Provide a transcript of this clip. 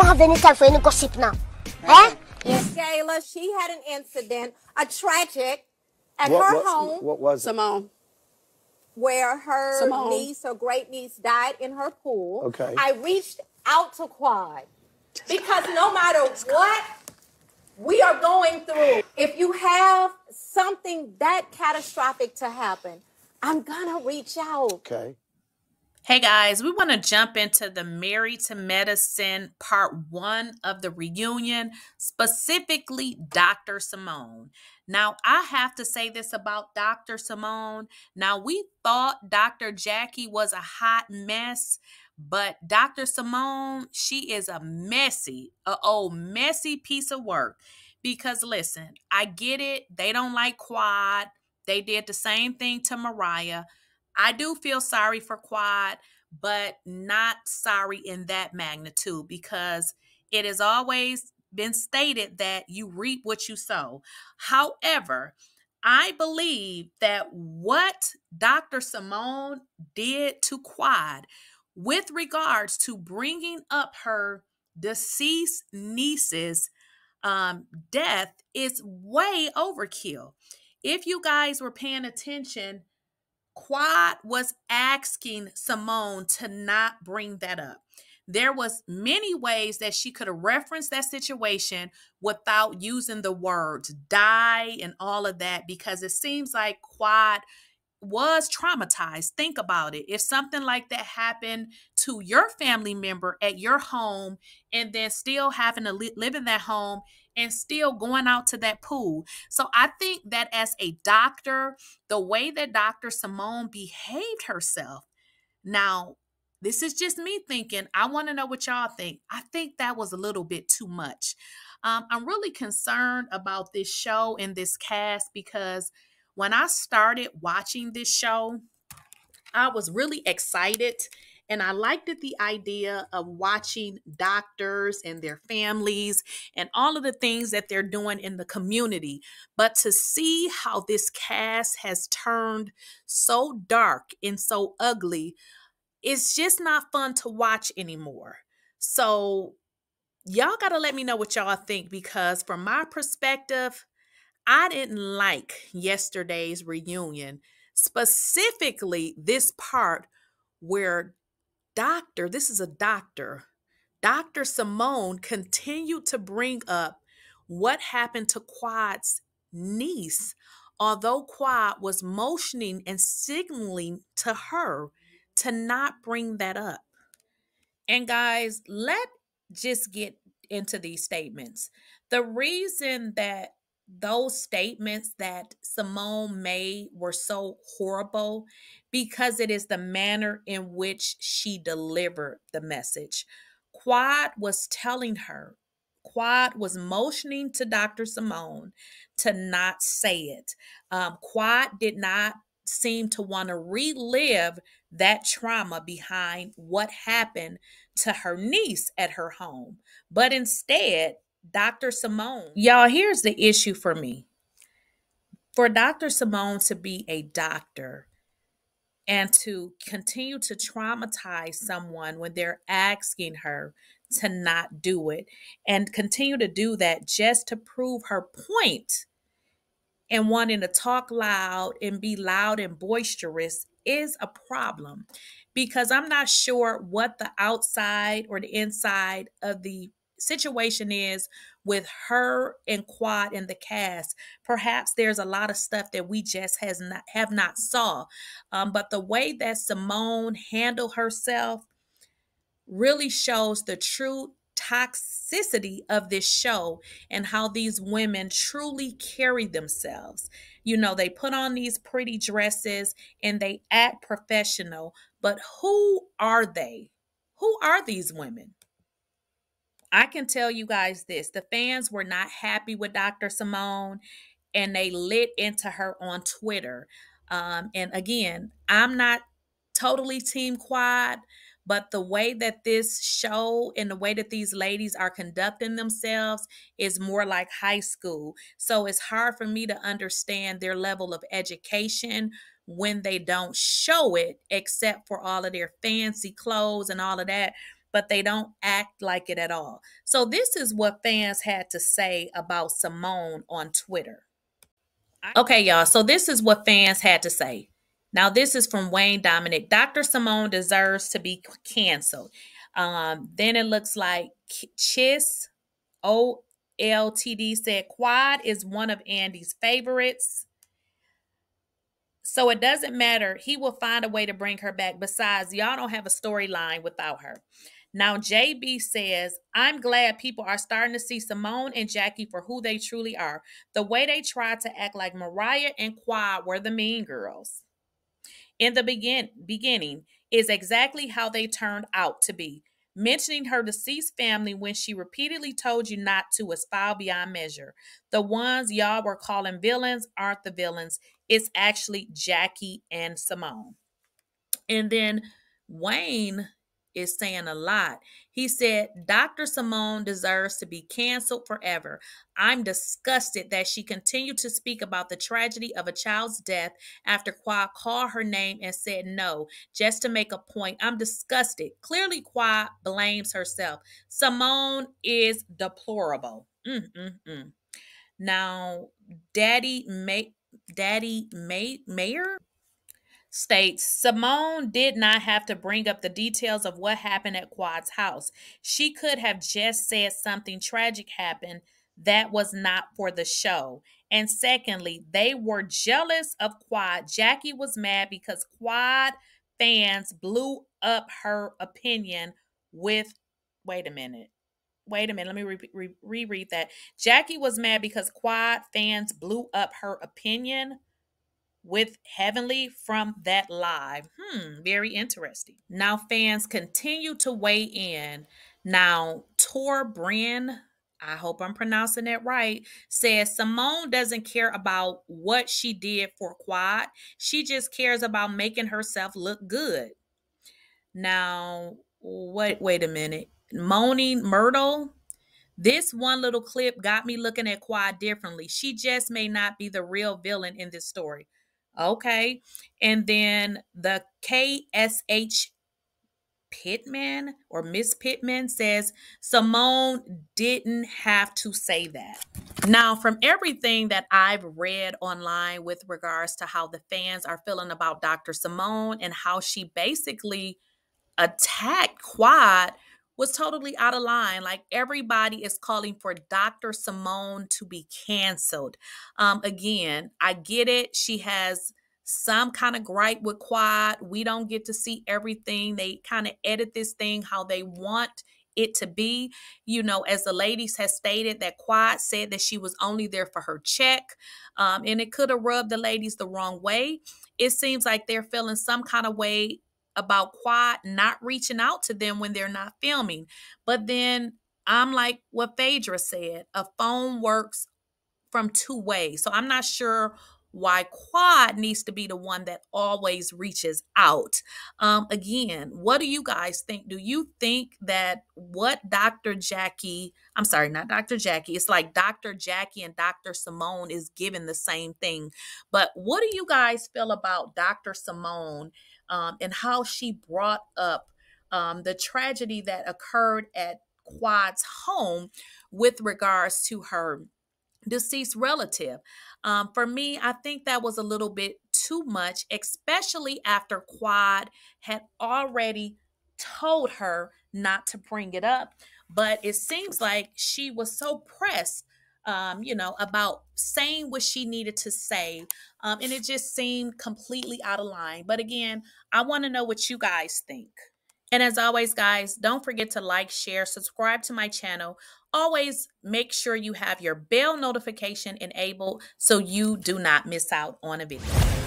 Baka friend gossip na. Eh? Yes, Shayla, she had an incident, a tragic, at her home. What was it? Simone. Where her niece, her great niece, died in her pool. Okay. I reached out to Quad because no matter what we are going through, if you have something that catastrophic to happen, I'm gonna reach out. Okay. Hey guys, we want to jump into the Married to Medicine part one of the reunion, specifically Dr. Simone. Now, I have to say this about Dr. Simone. Now, we thought Dr. Jackie was a hot mess, but Dr. Simone, she is a messy, old messy piece of work. Because listen, I get it. They don't like Quad. They did the same thing to Mariah. I do feel sorry for Quad, but not sorry in that magnitude, because it has always been stated that you reap what you sow. However, I believe that what Dr. Simone did to Quad with regards to bringing up her deceased niece's death is way overkill. If you guys were paying attention, Quad was asking Simone to not bring that up. There was many ways that she could have referenced that situation without using the words die and all of that, because it seems like Quad was traumatized. Think about it. If something like that happened to your family member at your home and then still having to live in that home and still going out to that pool. So I think that as a doctor, the way that Dr. Simone behaved herself, now, this is just me thinking, I want to know what y'all think. I think that was a little bit too much. I'm really concerned about this show and this cast, because when I started watching this show, I was really excited. And I liked the idea of watching doctors and their families and all of the things that they're doing in the community. But to see how this cast has turned so dark and so ugly, it's just not fun to watch anymore. So y'all got to let me know what y'all think, because from my perspective, I didn't like yesterday's reunion, specifically this part where Dr. Simone continued to bring up what happened to Quad's niece, although Quad was motioning and signaling to her to not bring that up. And guys, let's just get into these statements. The reason that those statements that Simone made were so horrible because it is the manner in which she delivered the message. Quad was telling her, Quad was motioning to Dr. Simone to not say it. Quad did not seem to want to relive that trauma behind what happened to her niece at her home, but instead, Dr. Simone. Y'all, here's the issue for me. For Dr. Simone to be a doctor and to continue to traumatize someone when they're asking her to not do it, and continue to do that just to prove her point and wanting to talk loud and be loud and boisterous is a problem, because I'm not sure what the outside or the inside of the situation is with her and Quad and the cast. Perhaps there's a lot of stuff that we just have not saw, but the way that Simone handled herself really shows the true toxicity of this show and how these women truly carry themselves. You know, they put on these pretty dresses and they act professional, but who are they? Who are these women? I can tell you guys this, the fans were not happy with Dr. Simone and they lit into her on Twitter. And again, I'm not totally team Quad, but the way that this show and the way that these ladies are conducting themselves is more like high school. So it's hard for me to understand their level of education when they don't show it, except for all of their fancy clothes and all of that. but they don't act like it at all. So this is what fans had to say about Simone on Twitter. Okay, y'all. So this is what fans had to say. Now, this is from Wayne Dominic. Dr. Simone deserves to be canceled. Then it looks like Chis O-L-T-D said Quad is one of Andy's favorites. So it doesn't matter. He will find a way to bring her back. Besides, y'all don't have a storyline without her. Now, jB says, I'm glad people are starting to see Simone and Jackie for who they truly are. The way they tried to act like Mariah and Quad were the mean girls in the beginning is exactly how they turned out to be. Mentioning her deceased family when she repeatedly told you not to is foul beyond measure. The ones y'all were calling villains aren't the villains. It's actually Jackie and Simone. And then Wayne is saying a lot. He said, Dr. Simone deserves to be canceled forever. I'm disgusted that she continued to speak about the tragedy of a child's death after Quad called her name and said no, just to make a point. I'm disgusted. Clearly, Quad blames herself. Simone is deplorable. Now, Daddy Mayer states, Simone did not have to bring up the details of what happened at Quad's house. She could have just said something tragic happened that was not for the show. And secondly, they were jealous of Quad. Jackie was mad because Quad fans blew up her opinion with, wait a minute. Let me reread that. Jackie was mad because Quad fans blew up her opinion with Heavenly from that live. Very interesting. Now fans continue to weigh in. Now Tor Brynn, I hope I'm pronouncing that right, says Simone doesn't care about what she did for Quad. She just cares about making herself look good. Now, wait a minute. Moaning Myrtle, this one little clip got me looking at Quad differently. She just may not be the real villain in this story. Okay. And then the KSH Pittman or Miss Pittman says, Simone didn't have to say that. Now, from everything that I've read online with regards to how the fans are feeling about Dr. Simone and how she basically attacked Quad was totally out of line. Like, everybody is calling for Dr. Simone to be canceled. Again, I get it. She has some kind of gripe with Quad. We don't get to see everything. They kind of edit this thing how they want it to be. You know, as the ladies has stated, that Quad said that she was only there for her check. And it could have rubbed the ladies the wrong way. It seems like they're feeling some kind of way about Quad not reaching out to them when they're not filming. But then I'm like what Phaedra said, a phone works from two ways. So I'm not sure why Quad needs to be the one that always reaches out. Again, what do you guys think? Do you think that what Dr. Jackie and Dr. Simone is given the same thing? But what do you guys feel about Dr. Simone and how she brought up the tragedy that occurred at Quad's home with regards to her deceased relative? For me, I think that was a little bit too much, especially after Quad had already told her not to bring it up. But it seems like she was so pressed, you know, about saying what she needed to say. And it just seemed completely out of line. But again, I want to know what you guys think. And as always, guys, don't forget to like, share, subscribe to my channel. Always make sure you have your bell notification enabled so you do not miss out on a video.